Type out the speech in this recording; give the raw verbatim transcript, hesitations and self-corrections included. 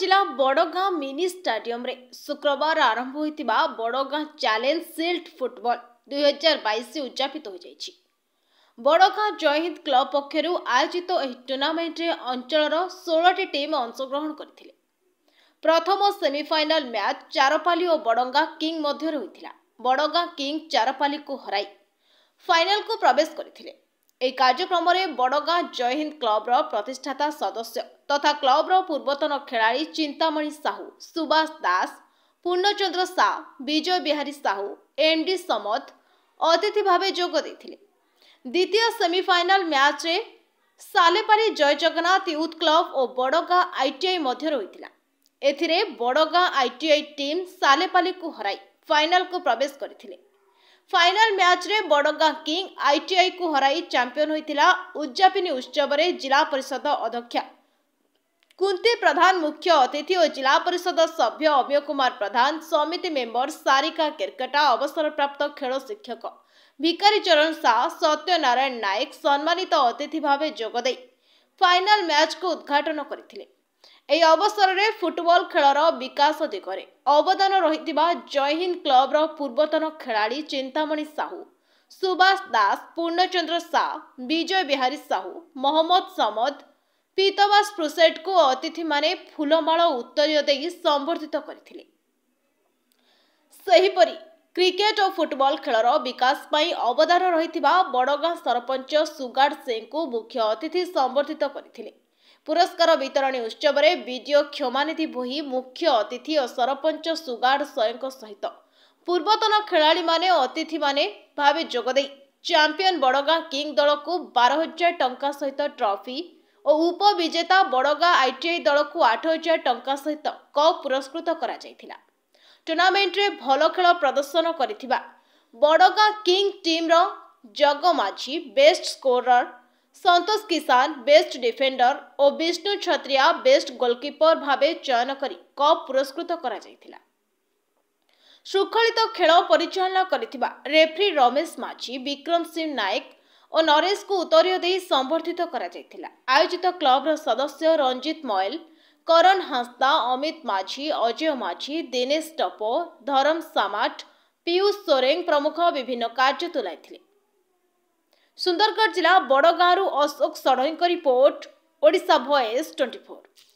जिला Badgaon mini stadium रे शुक्रवार आरंभ होइतिबा बड़गाँव चैलेंज सिल्ट फुटबॉल दुई हजार बाईस उद्यापित हो जाइछि। बड़गाँव जय हिंद क्लब पक्षरु आयोजित एही टूर्नामेंट रे अंचलर सोलह टीम अंशग्रहण करथिले। प्रथम सेमीफाइनाल मैच चारपाली और बड़गा किंग मध्य होइतिला। बड़गा किंग चारपाली को हराई फाइनाल को प्रवेश करथिले। एक कार्यक्रम में बड़गाँव जय हिंद क्लब प्रतिष्ठाता सदस्य तथा क्लब पूर्वतन खिलाड़ी चिंतामणी साहू, सुभाष दास, पूर्णचंद्र साह, विजय बिहारी साहू, एमडी समद अतिथि भाव जोग देते। द्वितीय सेमीफाइनाल मैच रे सालेपाली जय जगन्नाथ युथ क्लब और बड़गा आईटीआई मध्य रही। एथिरे बड़गा आईटीआई टीम सालेपाली को हराई फाइनाल को प्रवेश करथिले। फाइनाल मैच रे बड़गा किंग आईटीआई को हराई चैंपियन होइतिला। उद्यापिनी उत्सव रे जिला परिषद अध्यक्षा कुंती प्रधान मुख्य अतिथि और जिला परिषद सभ्य अभय कुमार प्रधान, समिति मेंबर सारिका केरकटा, अवसरप्राप्त खेल शिक्षक भिकारी चरण साह, सत्यनारायण नायक सम्मानित अतिथि भाव जोगदे फाइनाल मैच को उद्घाटन करथिले। एही अवसर में फुटबॉल खेलर विकास दिगरे अवदान रही जय हिंद क्लब पूर्वतन खिलाड़ी चिंतामणी साहू, सुभाष दास, पूर्णचंद्र साह, विजय बिहारी साहू, मोहम्मद समद पीतवास प्रोसेट को अतिथि माने फूलमाला उत्तरीय दे संबर्धित करथिले। सेहिपरि क्रिकेट और फुटबॉल खेलर विकास पाई अवदान रही बड़गाँव सरपंच सुगाड़ सिंह को मुख्य अतिथि संबर्धित करथिले। पुरस्कार वितरणी उत्सव में विजय क्षमानिधि बोही मुख्य अतिथि और सरपंच सुगाड़ स्वयं सहित पूर्वतन खिलाड़ी माने अतिथि माने भावे जोगदे चैंपियन बड़गाँव किंग दल को बारह हजार टंका सहित ट्रॉफी और उपविजेता बड़गाँव आईटीआई दल को आठ हजार टंका सहित कप पुरस्कृत करा जायथिला। टूर्नामेंट रे भल खेल प्रदर्शन करिथिबा बड़गाँव किंग टीम रो अजय माझी बेस्ट स्कोरर, संतोष किसान बेस्ट डिफेंडर और विष्णु छत्रिया बेस्ट गोलकीपर भावे चयन करी कप पुरस्कृत करा जायथिला। सुखलित खेल परिचालन करिथिबा रेफरी रमेश माझी, विक्रम सिंह नायक और नरेश को उत्तरीय दे संबर्धित करा जायथिला। आयोजित क्लब सदस्य रंजित मयल, करण हस्ता, अमित माझी, अजय माझी, दिनेश टपो, धरम सामाट, पियूष सोरेंग प्रमुख विभिन्न कार्य तुलाइथिले। सुंदरगढ़ जिला बड़गाँव अशोक सड़ई का रिपोर्ट, ओडिसा वॉइस चौबीस।